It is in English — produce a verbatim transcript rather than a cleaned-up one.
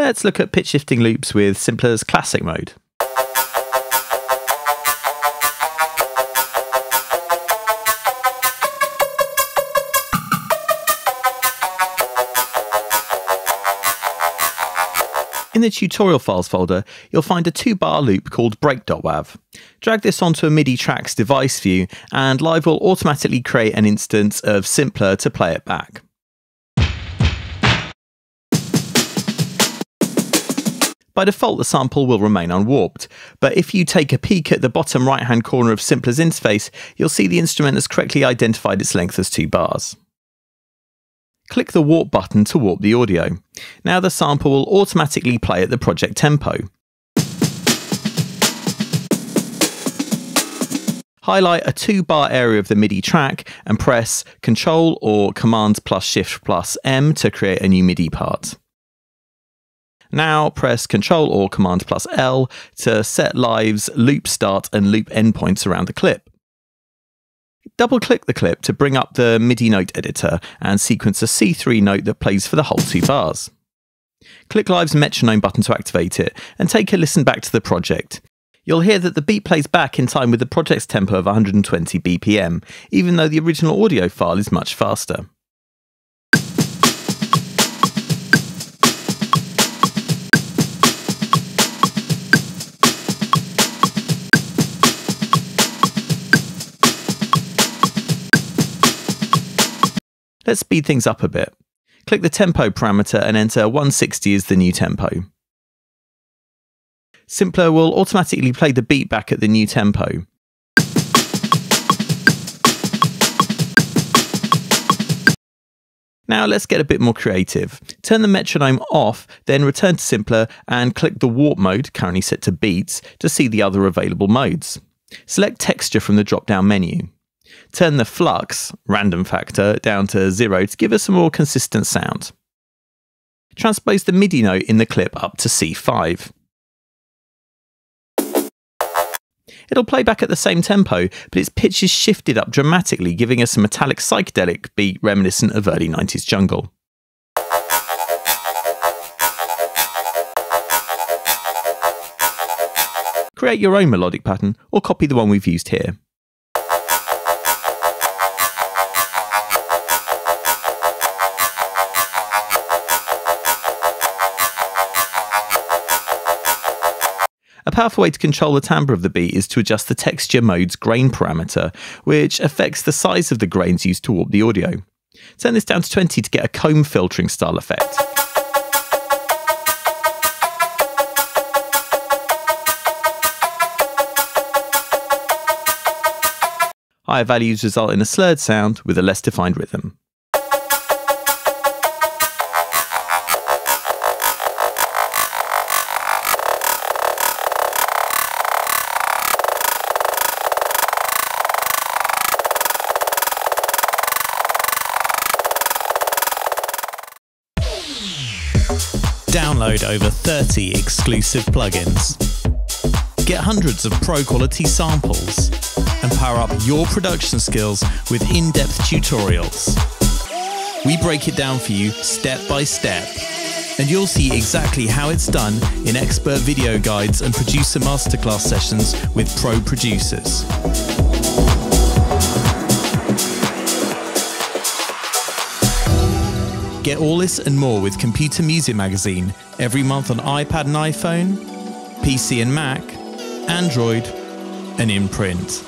Let's look at pitch shifting loops with Simpler's classic mode. In the tutorial files folder, you'll find a two-bar loop called break dot wav. Drag this onto a MIDI track's device view, and Live will automatically create an instance of Simpler to play it back. By default, the sample will remain unwarped, but if you take a peek at the bottom right-hand corner of Simpler's interface, you'll see the instrument has correctly identified its length as two bars. Click the Warp button to warp the audio. Now the sample will automatically play at the project tempo. Highlight a two-bar area of the MIDI track and press Control or Command plus Shift plus M to create a new MIDI part. Now press Control or Command plus L to set Live's loop start and loop endpoints around the clip. Double-click the clip to bring up the MIDI note editor and sequence a C three note that plays for the whole two bars. Click Live's metronome button to activate it and take a listen back to the project. You'll hear that the beat plays back in time with the project's tempo of one hundred twenty B P M, even though the original audio file is much faster. Let's speed things up a bit. Click the tempo parameter and enter one sixty as the new tempo. Simpler will automatically play the beat back at the new tempo. Now let's get a bit more creative. Turn the metronome off, then return to Simpler and click the warp mode, currently set to beats, to see the other available modes. Select texture from the drop-down menu. Turn the flux, random factor, down to zero to give us a more consistent sound. Transpose the MIDI note in the clip up to C five. It'll play back at the same tempo, but its pitch is shifted up dramatically, giving us a metallic psychedelic beat reminiscent of early nineties jungle. Create your own melodic pattern, or copy the one we've used here. A powerful way to control the timbre of the beat is to adjust the texture mode's grain parameter, which affects the size of the grains used to warp the audio. Turn this down to twenty to get a comb filtering style effect. Higher values result in a slurred sound with a less defined rhythm. Download over thirty exclusive plugins. Get hundreds of pro-quality samples and power up your production skills with in-depth tutorials. We break it down for you step by step, and you'll see exactly how it's done in expert video guides and producer masterclass sessions with pro producers. Get all this and more with Computer Music Magazine every month on iPad and iPhone, P C and Mac, Android, and in print.